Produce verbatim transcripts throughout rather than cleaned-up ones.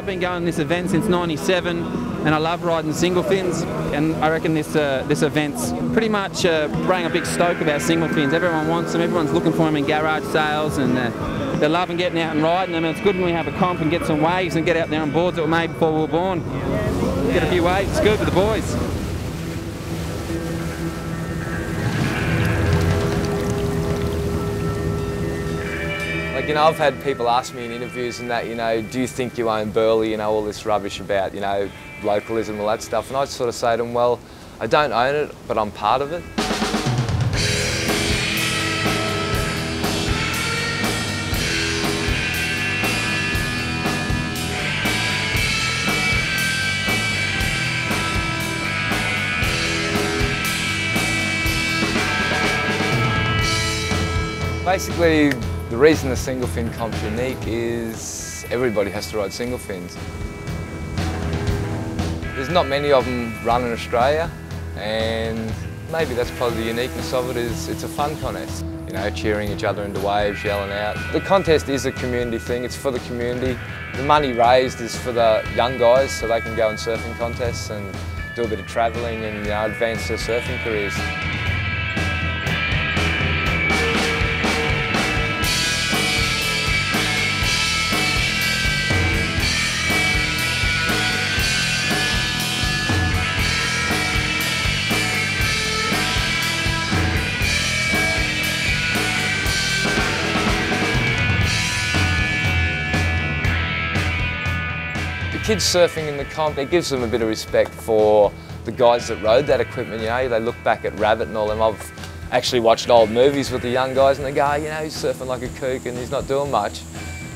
I've been going to this event since ninety-seven, and I love riding single fins, and I reckon this uh, this event's pretty much uh, bringing a big stoke about single fins. Everyone wants them, everyone's looking for them in garage sales, and uh, they're loving getting out and riding them. And it's good when we have a comp and get some waves and get out there on boards that were made before we were born. Get a few waves, it's good for the boys. Like, you know, I've had people ask me in interviews and that, you know, do you think you own Burleigh, you know, all this rubbish about, you know, localism, all that stuff, and I sort of say to them, well, I don't own it, but I'm part of it. Basically, the reason the single fin comp's unique is everybody has to ride single fins. There's not many of them run in Australia, and maybe that's probably the uniqueness of it, is it's a fun contest. You know, cheering each other into waves, yelling out. The contest is a community thing, it's for the community. The money raised is for the young guys so they can go in surfing contests and do a bit of travelling and, you know, advance their surfing careers. Kids surfing in the comp, it gives them a bit of respect for the guys that rode that equipment, you know. They look back at Rabbit and all them. I've actually watched old movies with the young guys and they go, oh, you know, he's surfing like a kook and he's not doing much.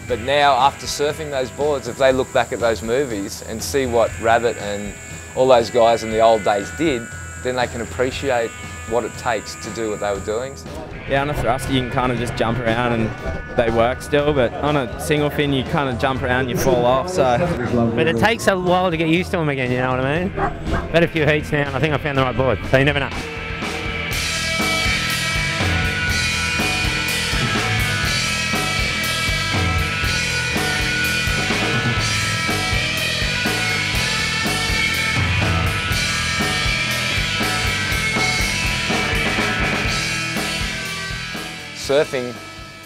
But now, after surfing those boards, if they look back at those movies and see what Rabbit and all those guys in the old days did, then they can appreciate what it takes to do what they were doing. Yeah, on a thruster you can kind of just jump around and they work still, but on a single fin you kind of jump around and you fall off, so. But it takes a while to get used to them again, you know what I mean? I've had a few heats now and I think I found the right board, so you never know. Surfing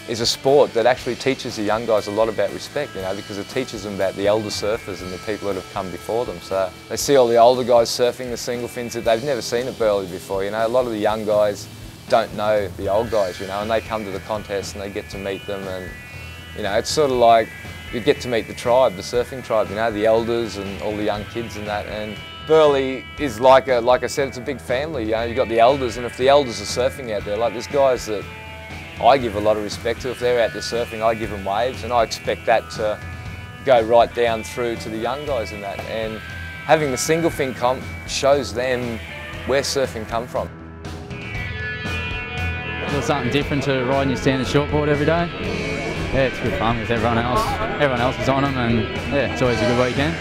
is a sport that actually teaches the young guys a lot about respect, you know, because it teaches them about the elder surfers and the people that have come before them. So they see all the older guys surfing the single fins that they've never seen at Burleigh before, you know. A lot of the young guys don't know the old guys, you know, and they come to the contest and they get to meet them, and, you know, it's sort of like you get to meet the tribe, the surfing tribe, you know, the elders and all the young kids and that. And Burleigh is like a, like I said, it's a big family, you know. You've got the elders, and if the elders are surfing out there, like there's guys that I give a lot of respect to. If they're out there surfing, I give them waves, and I expect that to go right down through to the young guys and that. And having the single fin comp shows them where surfing come from. There's something different to riding your standard shortboard every day. Yeah, it's good fun with everyone else. Everyone else is on them, and yeah, it's always a good weekend.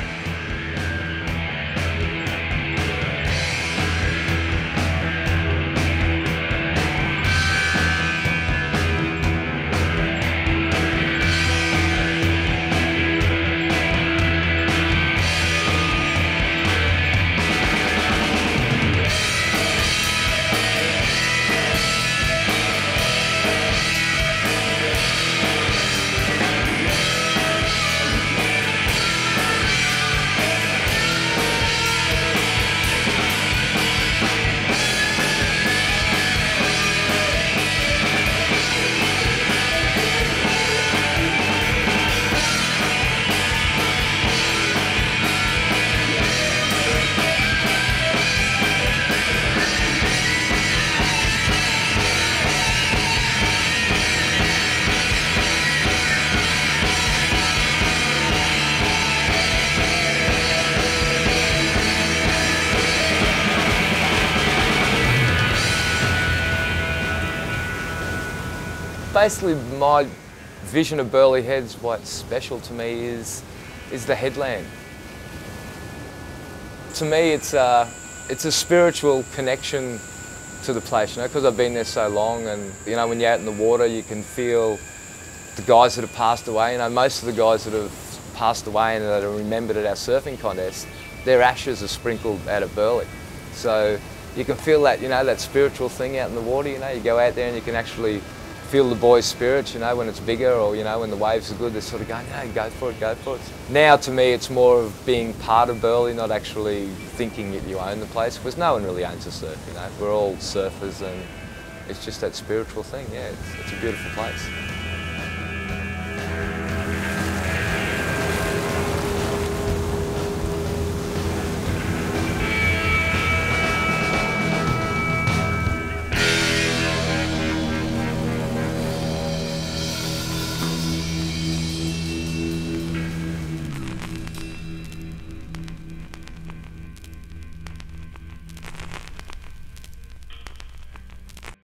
Basically, my vision of Burleigh Heads, what's special to me is, is the headland. To me, it's a, it's a spiritual connection to the place, you know, because I've been there so long, and, you know, when you're out in the water, you can feel the guys that have passed away. You know, most of the guys that have passed away and that are remembered at our surfing contest, their ashes are sprinkled out of Burleigh. So you can feel that, you know, that spiritual thing out in the water, you know, you go out there and you can actually feel the boys' spirits, you know, when it's bigger or, you know, when the waves are good, they're sort of going, no, go for it, go for it. Now, to me, it's more of being part of Burleigh, not actually thinking that you own the place, because no one really owns a surf, you know. We're all surfers and it's just that spiritual thing, yeah, it's, it's a beautiful place.